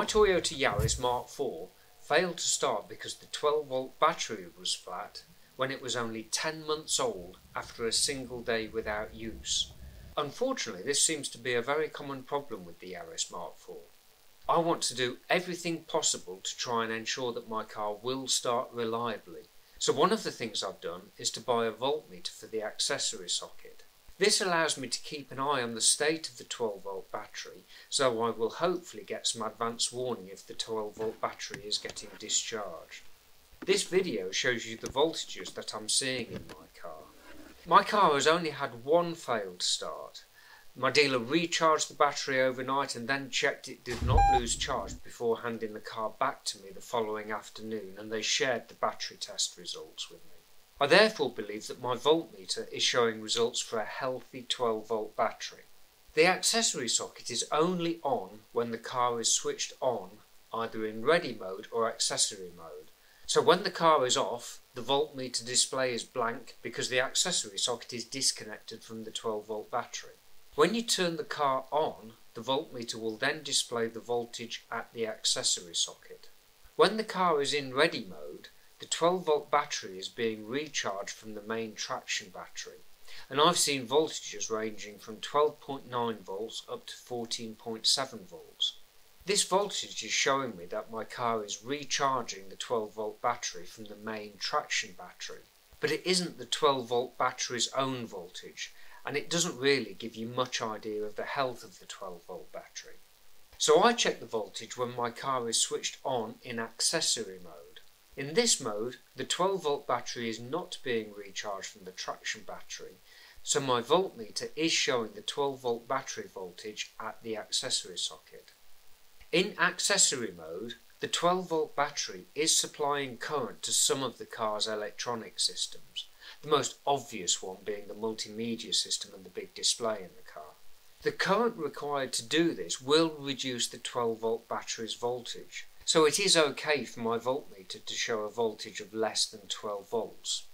My Toyota Yaris Mark IV failed to start because the 12-volt battery was flat when it was only 10 months old after a single day without use. Unfortunately, this seems to be a very common problem with the Yaris Mark IV. I want to do everything possible to try and ensure that my car will start reliably. So one of the things I've done is to buy a voltmeter for the accessory socket. This allows me to keep an eye on the state of the 12-volt battery, so I will hopefully get some advance warning if the 12-volt battery is getting discharged. This video shows you the voltages that I'm seeing in my car. My car has only had one failed start. My dealer recharged the battery overnight and then checked it did not lose charge before handing the car back to me the following afternoon, and they shared the battery test results with me. I therefore believe that my voltmeter is showing results for a healthy 12-volt battery. The accessory socket is only on when the car is switched on, either in ready mode or accessory mode. So when the car is off, the voltmeter display is blank because the accessory socket is disconnected from the 12-volt battery. When you turn the car on, the voltmeter will then display the voltage at the accessory socket. When the car is in ready mode, the 12-volt battery is being recharged from the main traction battery, and I've seen voltages ranging from 12.9 volts up to 14.7 volts. This voltage is showing me that my car is recharging the 12-volt battery from the main traction battery, but it isn't the 12-volt battery's own voltage, and it doesn't really give you much idea of the health of the 12-volt battery. So I check the voltage when my car is switched on in accessory mode. In this mode, the 12-volt battery is not being recharged from the traction battery, so my voltmeter is showing the 12-volt battery voltage at the accessory socket. In accessory mode, the 12-volt battery is supplying current to some of the car's electronic systems, the most obvious one being the multimedia system and the big display in the car. The current required to do this will reduce the 12-volt battery's voltage, so it is okay for my voltmeter to show a voltage of less than 12 volts.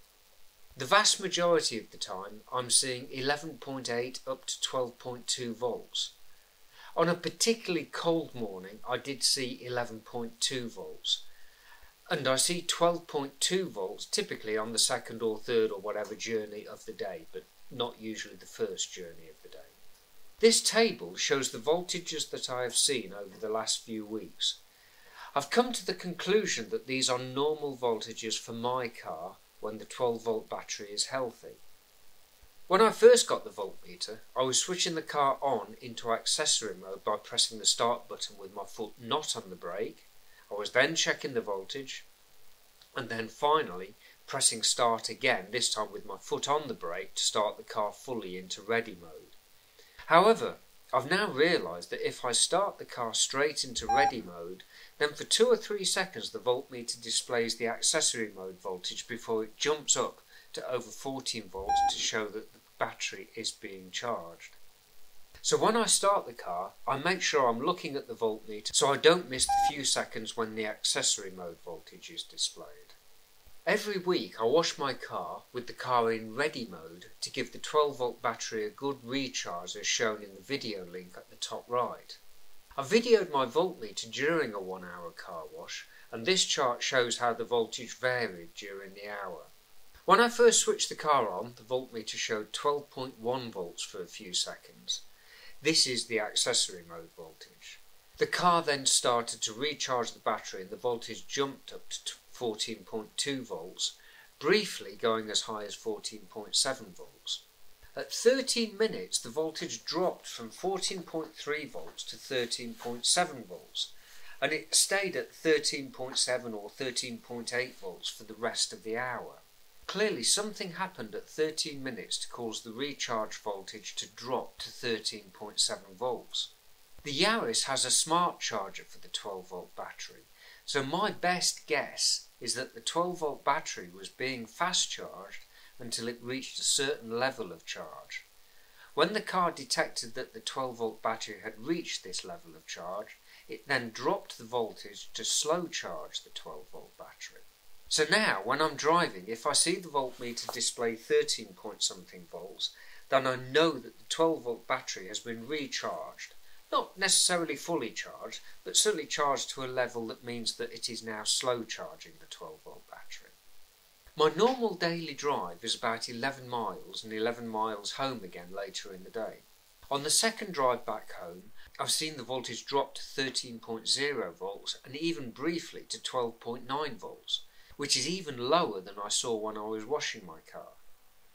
The vast majority of the time I'm seeing 11.8 up to 12.2 volts. On a particularly cold morning I did see 11.2 volts. And I see 12.2 volts typically on the second or third or whatever journey of the day, but not usually the first journey of the day. This table shows the voltages that I have seen over the last few weeks. I've come to the conclusion that these are normal voltages for my car when the 12-volt battery is healthy. When I first got the voltmeter, I was switching the car on into accessory mode by pressing the start button with my foot not on the brake. I was then checking the voltage and then finally pressing start again, this time with my foot on the brake, to start the car fully into ready mode. However, I've now realised that if I start the car straight into ready mode, then for 2 or 3 seconds the voltmeter displays the accessory mode voltage before it jumps up to over 14 volts to show that the battery is being charged. So when I start the car, I make sure I'm looking at the voltmeter so I don't miss the few seconds when the accessory mode voltage is displayed. Every week I wash my car with the car in ready mode to give the 12-volt battery a good recharge as shown in the video link at the top right. I videoed my voltmeter during a 1-hour car wash, and this chart shows how the voltage varied during the hour. When I first switched the car on, the voltmeter showed 12.1 volts for a few seconds. This is the accessory mode voltage. The car then started to recharge the battery and the voltage jumped up to 14.2 volts, briefly going as high as 14.7 volts. At 13 minutes, the voltage dropped from 14.3 volts to 13.7 volts, and it stayed at 13.7 or 13.8 volts for the rest of the hour. Clearly something happened at 13 minutes to cause the recharge voltage to drop to 13.7 volts. The Yaris has a smart charger for the 12-volt battery, so my best guess is that the 12-volt battery was being fast charged until it reached a certain level of charge. When the car detected that the 12-volt battery had reached this level of charge, it then dropped the voltage to slow charge the 12-volt battery. So now, when I'm driving, if I see the voltmeter display 13 point something volts, then I know that the 12-volt battery has been recharged, not necessarily fully charged, but certainly charged to a level that means that it is now slow charging the 12-volt battery. My normal daily drive is about 11 miles and 11 miles home again later in the day. On the second drive back home, I've seen the voltage drop to 13.0 volts and even briefly to 12.9 volts, which is even lower than I saw when I was washing my car.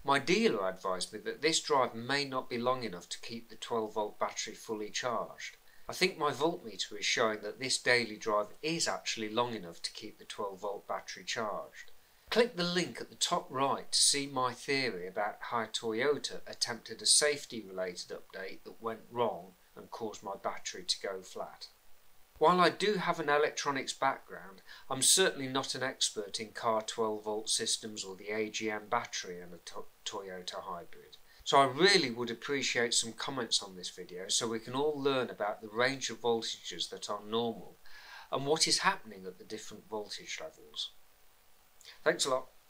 My dealer advised me that this drive may not be long enough to keep the 12-volt battery fully charged. I think my voltmeter is showing that this daily drive is actually long enough to keep the 12-volt battery charged. Click the link at the top right to see my theory about how Toyota attempted a safety-related update that went wrong and caused my battery to go flat. While I do have an electronics background, I'm certainly not an expert in car 12-volt systems or the AGM battery in a Toyota hybrid. So I really would appreciate some comments on this video so we can all learn about the range of voltages that are normal and what is happening at the different voltage levels. Thanks a lot.